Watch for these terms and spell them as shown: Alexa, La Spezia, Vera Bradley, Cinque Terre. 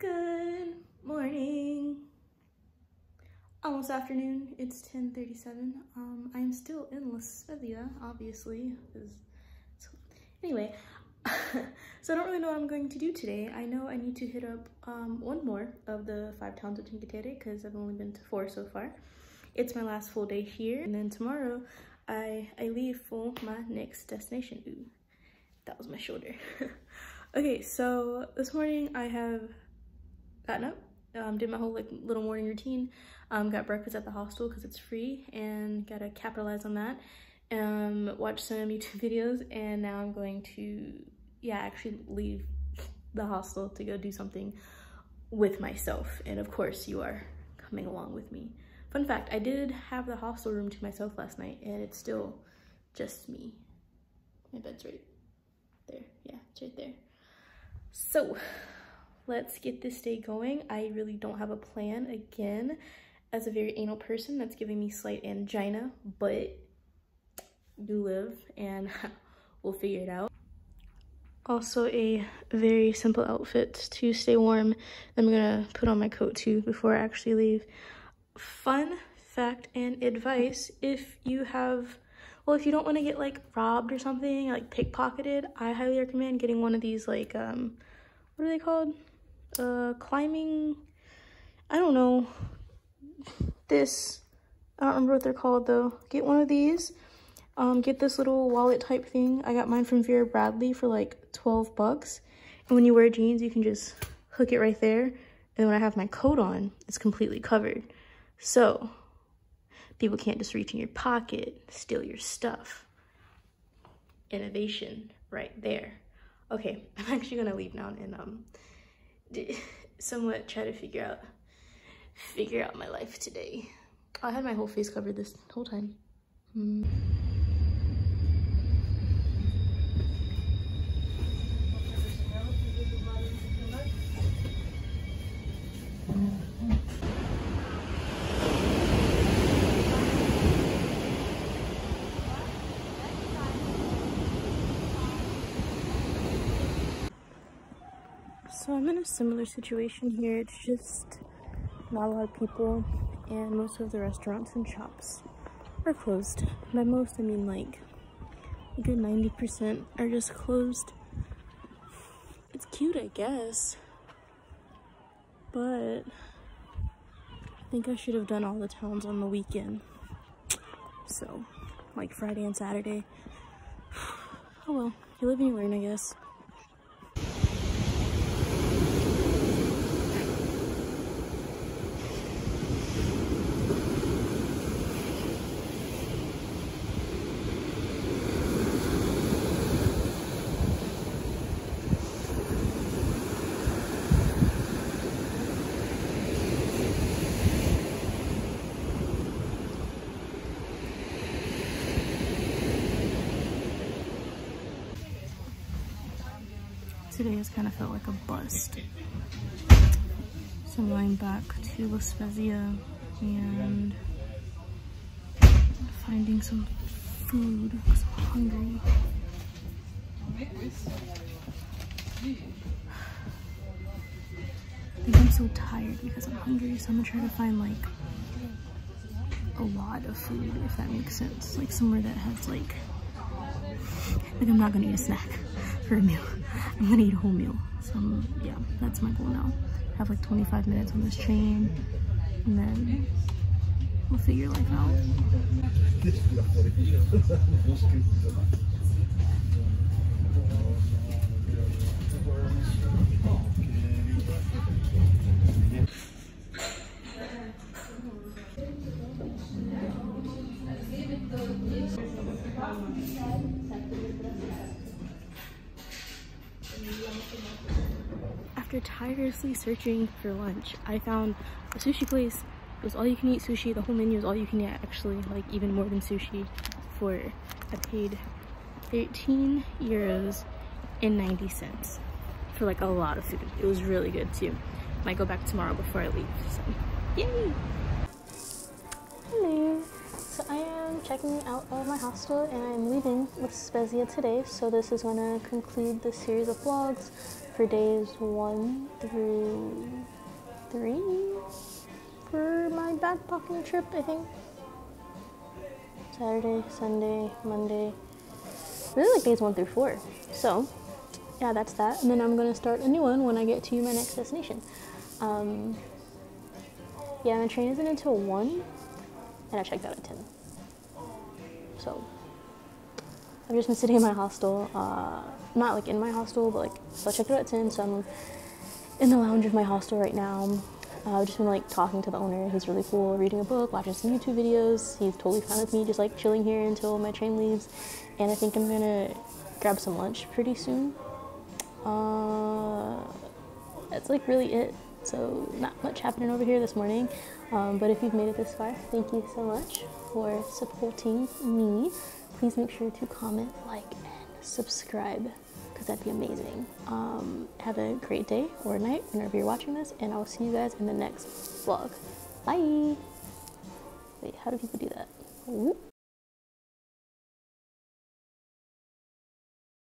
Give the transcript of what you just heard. Good morning. Almost afternoon. It's 10:37. I'm still in La Spezia, obviously. Anyway, so I don't really know what I'm going to do today. I know I need to hit up one more of the 5 towns of Cinque Terre because I've only been to 4 so far. It's my last full day here, and then tomorrow I leave for my next destination. Ooh, that was my shoulder. Okay, so this morning I have gotten up, did my whole little morning routine, got breakfast at the hostel because it's free and gotta capitalize on that, watched some YouTube videos, and now I'm going to, actually leave the hostel to go do something with myself, and of course you are coming along with me. Fun fact, I did have the hostel room to myself last night, and it's still just me. My bed's right there, yeah, it's right there. So let's get this day going. I really don't have a plan again. As a very anal person, that's giving me slight angina, but you live and we'll figure it out. Also a very simple outfit to stay warm. I'm gonna put on my coat too before I actually leave. Fun fact and advice, if you don't want to get like robbed or something, like pickpocketed, I highly recommend getting one of these like what are they called, climbing, I don't know, I don't remember what they're called though. Get one of these, get this little wallet type thing. I got mine from Vera Bradley for like 12 bucks, and when you wear jeans you can just hook it right there, and when I have my coat on it's completely covered, so people can't just reach in your pocket, steal your stuff. Innovation right there. Okay, I'm actually gonna leave now and somewhat try to figure out my life today. Oh, I had my whole face covered this whole time. So I'm in a similar situation here. It's just not a lot of people, and most of the restaurants and shops are closed. By most, I mean like a good 90% are just closed. It's cute, I guess, but I think I should have done all the towns on the weekend. So, like Friday and Saturday. Oh well, you live and you learn, I guess. Today has kind of felt like a bust. So I'm going back to La Spezia and finding some food because I'm hungry. I think I'm so tired because I'm hungry, so I'm gonna try to find like a lot of food, if that makes sense. Like somewhere that has like I'm not gonna eat a snack for a meal. I'm gonna eat a whole meal. So yeah, that's my goal now. I have like 25 minutes on this train, and then we'll figure life out. After tirelessly searching for lunch, I found a sushi place. It was all you can eat sushi. The whole menu was all you can eat, actually, like even more than sushi. I paid 13 euros and 90 cents for like a lot of food. It was really good too. Might go back tomorrow before I leave, so yay! Hello. guys, I am checking out of my hostel and I'm leaving La Spezia today, so this is going to conclude the series of vlogs for days 1 through 3 for my backpacking trip, I think. Saturday, Sunday, Monday, really like days 1 through 4. So yeah, that's that, and then I'm going to start a new one when I get to my next destination. Yeah, my train isn't until 1, and I checked out at 10. So I've just been sitting in my hostel, not like in my hostel, but like, so I checked out at 10, so I'm in the lounge of my hostel right now. I've just been like talking to the owner, who's really cool, reading a book, watching some YouTube videos. He's totally fine with me just like chilling here until my train leaves, and I think I'm gonna grab some lunch pretty soon. That's like really it. So not much happening over here this morning, but if you've made it this far, thank you so much for supporting me. Please make sure to comment, like, and subscribe, because that'd be amazing. Have a great day or night whenever you're watching this, and I'll see you guys in the next vlog. Bye! Wait, how do people do that? Whoop.